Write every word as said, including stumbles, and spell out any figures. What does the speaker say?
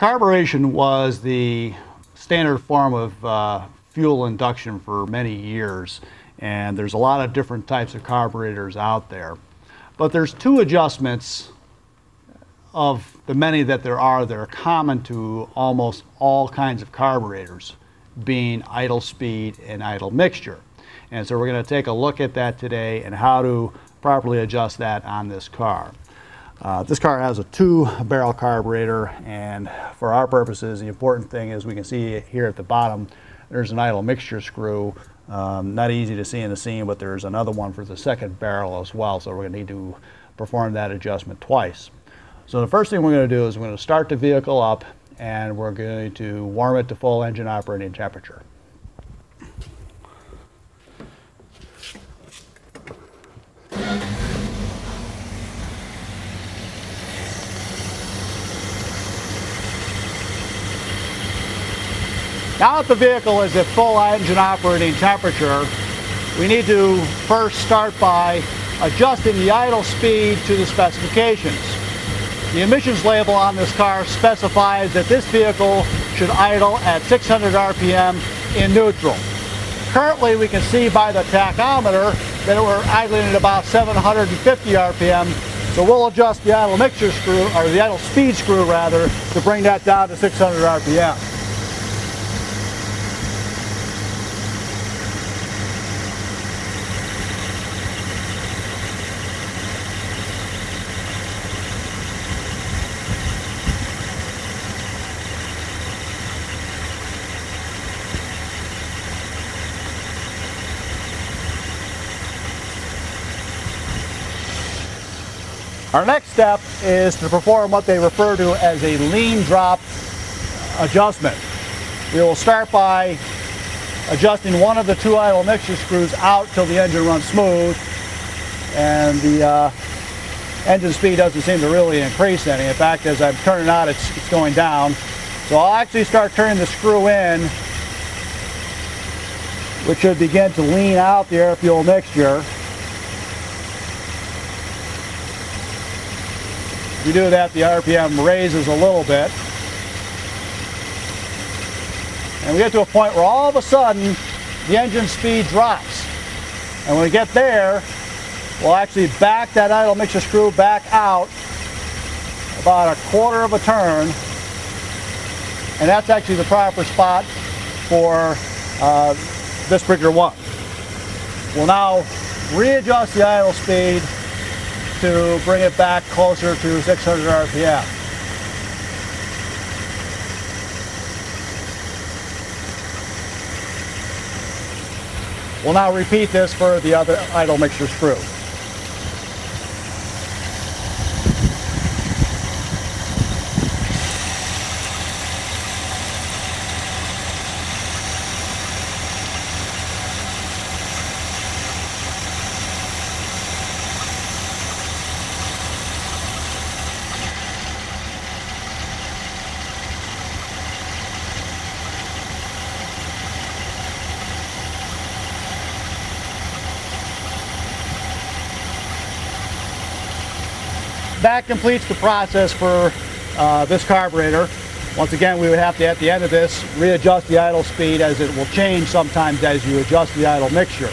Carburation was the standard form of uh, fuel induction for many years, and there's a lot of different types of carburetors out there. But there's two adjustments of the many that there are that are common to almost all kinds of carburetors, being idle speed and idle mixture. And so we're going to take a look at that today and how to properly adjust that on this car. Uh, this car has a two-barrel carburetor, and for our purposes, the important thing is we can see here at the bottom there's an idle mixture screw. Um, not easy to see in the scene, but there's another one for the second barrel as well, so we're going to need to perform that adjustment twice. So the first thing we're going to do is we're going to start the vehicle up, and we're going to warm it to full engine operating temperature. Now that the vehicle is at full engine operating temperature, we need to first start by adjusting the idle speed to the specifications. The emissions label on this car specifies that this vehicle should idle at six hundred R P M in neutral. Currently, we can see by the tachometer that we're idling at about seven hundred fifty R P M, so we'll adjust the idle mixture screw, or the idle speed screw rather, to bring that down to six hundred R P M. Our next step is to perform what they refer to as a lean drop adjustment. We will start by adjusting one of the two idle mixture screws out till the engine runs smooth, and the uh, engine speed doesn't seem to really increase any. In fact, as I'm turning out, it's, it's going down. So I'll actually start turning the screw in, which should begin to lean out the air-fuel mixture. If you do that, the R P M raises a little bit. And we get to a point where all of a sudden the engine speed drops. And when we get there, we'll actually back that idle mixture screw back out about a quarter of a turn. And that's actually the proper spot for uh, this particular one. We'll now readjust the idle speed to bring it back closer to six hundred R P M. We'll now repeat this for the other idle mixture screw. That completes the process for uh, this carburetor. Once again, we would have to, at the end of this, readjust the idle speed, as it will change sometimes as you adjust the idle mixture.